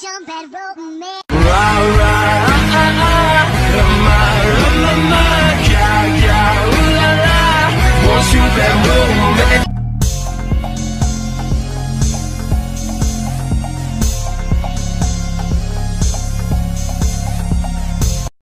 jump and roll me.